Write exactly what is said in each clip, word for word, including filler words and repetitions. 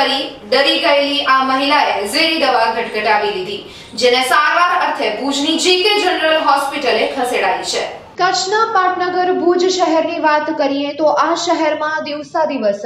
કરી ડરી ગયેલી આ મહિલાએ ઝેરી દવા ઘટઘટાવી લીધી જેને સારવાર અર્થે ભુજની જીકે જનરલ હોસ્પિટલે ખસેડાઈ છે। कच्छना पाटनगर भूज शहर की बात करिए तो आ शहर में दिवसा दिवस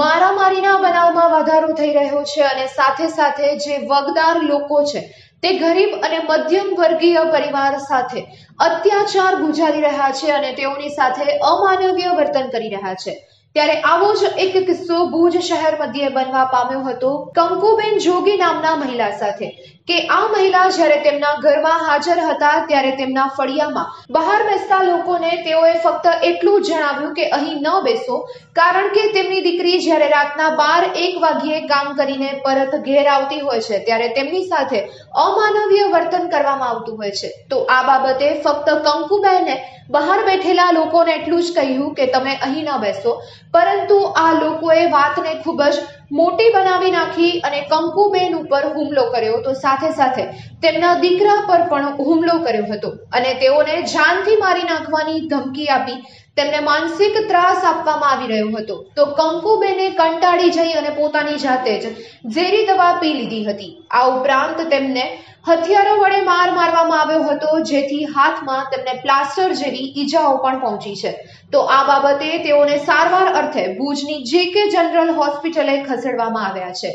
मारामारी बनाव में वधारो थई रह्यो छे अने साथे साथे जे वगदार लोको छे ते गरीब अने मध्यम वर्गीय परिवार साथे अत्याचार गुजारी रह्या छे अने तेओनी साथे अमानवीय वर्तन करी रह्या छे। त्यारे आवो ज एक किस्सो भूज शहर मध्य बनवा पाम्यो हतो कंकुबेन जोगी नामना महिला साथे के आ महिला ज्यारे तेमना घरमां हाजर हता त्यारे तेमना फळियामां बहार बेसता लोकोने तेओए फक्त एटलुं ज जणाव्युं के अहीं न बेसो कारण के तेमनी दीकरी ज्यारे रातना बार एक वाग्ये काम करीने परत घेर आवती होय छे त्यारे तेमनी साथे अमानवीय वर्तन करवामां आवतुं होय छे। तो आ बाबते फक्त कंकुबेने बहार बैठेला लोकोने एटलुं ज कह्युं के तमे अहीं न बेसो परंतु आ लोकोए वातने खूब ज मोटी बनावी नाखी अने कंकुबेन उपर हुमलो कर्यो तो साथे साथे तेमना दीकरा पर पण हुमलो कर्यो हतो अने तेओने जानथी मारी नाखवानी धमकी आपी तेमने मानसिक त्रास आपवामां आवी रह्यो हतो। तो कंकुबेने कंटाळी जई अने पोतानी जाते ज झेरी दवा पी लीधी हती। आ उपरांत तेमने हथियारों वडे मार मारवामां आव्यो हतो जेथी हाथमां तेमने प्लास्टर जेवी ईजाओ पण पहोंची छे। तो आ बाबते तेओने सारवार अर्थे भुजनी जेके जनरल होस्पिटले खसेडवामां आव्या छे।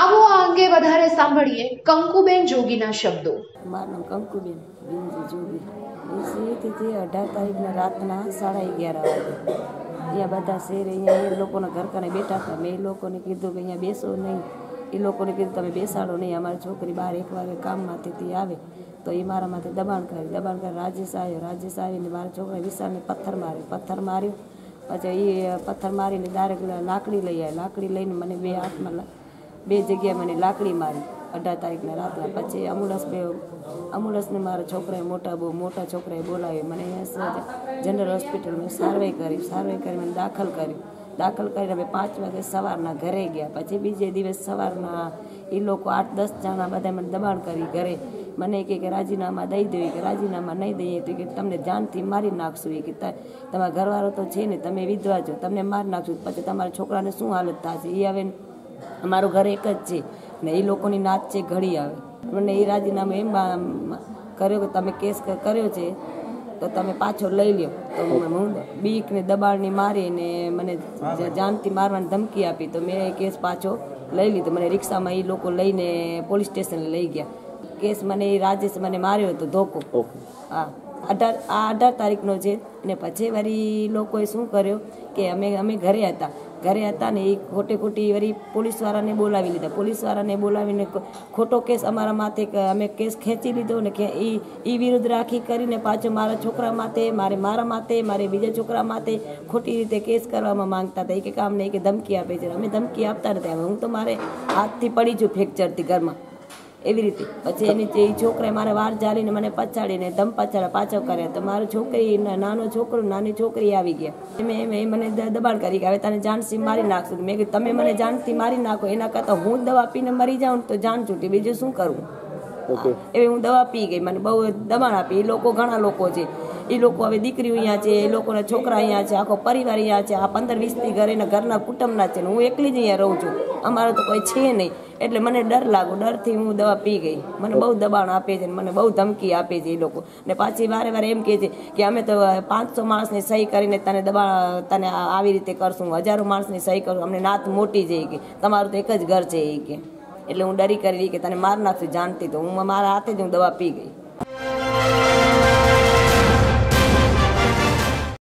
आवो आ अंगे वधारे सांभळीए कंकुबेन जोगीना शब्दो। मारनो कंकुबेन जोगी इसी तिथि अठारह तारीख ना रातना साढ़े ग्यारह वागे या बधा शेरे या ए लोकोना घर कने बेठा था मैं लोकोने कीधुं के अहींया बेसो नहीं ए लोग ने कीधुं तमे बेसाड़ो नहीं अमारी छोकरी बार एक वागे काम में आए तो ये मारा माथे दबाण कर दबाण कर राजेश आयो राजेश आवीने मारा छोकरा विशाल ने पत्थर मारे पत्थर मार्यो पछी ई पत्थर मारीने डायरेक्ट लाकड़ी लई आया लाकड़ी लईने मने बे हाथ में बे जग्याए मने लाकड़ी मारी अठार तारीख ने रात पछी एम्बुलन्स एम्बुलन्स ने मारा छोकराए मोटा बो मोटा छोकराए बोलाव्यो मने जनरल हॉस्पिटल में सारवाई करी सारवाई करी मने दाखल कर्यो दाखल करीने अमे पांच वागे सवारना घरे गया। पछी बीजे दिवस सवारना ई लोको आठ दस जणा बधाए मने दबाण करी घरे मने के के राजीनामा दई दो के राजीनामा नहीं दई तो के तमने जानथी मारी नाखशुं ए के तमारो घरवाळो तो छे ने तमे विधवा छो तमने मारी नाखशुं पछी तमारा छोकराने शुं हालत थशे ई हवे अमारो घर एक ज छे ने ई लोकोनी नाच छे घड़ी आवे मने ई राजीनामो एम कर्यो के तमे केस कर्यो छे तो तमे पाछो लई ल्यो तो हूँ बीक ने दबाण मारी ने मने जानती मारवानी धमकी आपी तो मैं केस पाछो लई लीधो मैंने रिक्शा में ई लोको लईने पोलीस स्टेशन लई गया। केस मने राजेश मने मार्यो तो धोको हाँ अठार आ अठार तारीख नो छे ने पछी वरी लोकोए शुं कर्यो के अमे अमे घरे हता घरे हता ने ई खोटे खोटी वरी पोलीस वाळाने बोलावी लीधा पोलीस वाळाने बोलावीने खोटो केस अमारा माथे अमे केस खेंची लीधो ने के ई ई विरुद्ध राखी करीने पाछो मारा छोकरा माथे मारे मारा माथे मारे बीजा छोकरा माथे खोटी रीते केस करवामां मांगता था के काम नहीं के धमकी आपे छे अमे धमकी आपता नथी हूँ तो मारे हाथ थी पड़ी जु फ्रेक्चर थी घर में एवी रीते पछी एनी जे छोकराए मारे वार जाळीने मने पछाड़ीने धम पछाड़ा पाछो करे तो मारो छोकरी नानो छोकरो नानी छोकरी आवी गया एमे एमे मने दबाण करी के हवे तने जानथी मारी नाखशुं मैं कीधुं तमे मने जानथी मारी नाखो एना करता हूँ दवा पीने मरी जाऊँ तो जान छूटी बीजो शुं करूँ एवी हूँ दवा पी गई मने बहु दबाण आपी लोको घणा लोको छे ई लोको हवे दीकरीओ अहींया छे ए लोकोना छोकरा अहींया छे आखो परिवार अहींया छे आ पंदर वीस थी घरे ने घरना कुटुंबना छे हूँ एकली ज अहींया रहूँ छूं अमारो तो कोई छे नहीं एटले मने डर लागो डर थी हूँ दवा पी गई मने बहु दबाण आपे छे मने बहु धमकी आपे छे ई लोको ने पाछी वारे वारे एम कहे छे के अमे तो पांच सौ माणसनी सही करीने तने दबाण तने आवी रीते करशुं हजारो माणसनी सही करूं अमने नात मोटी जे के तमारुं तो एक ज घर छे ए के एटले हूँ डरी करी के तने मार नाखशुं जानती तो हूँ मारा हाथे ज हूँ दवा पी गई।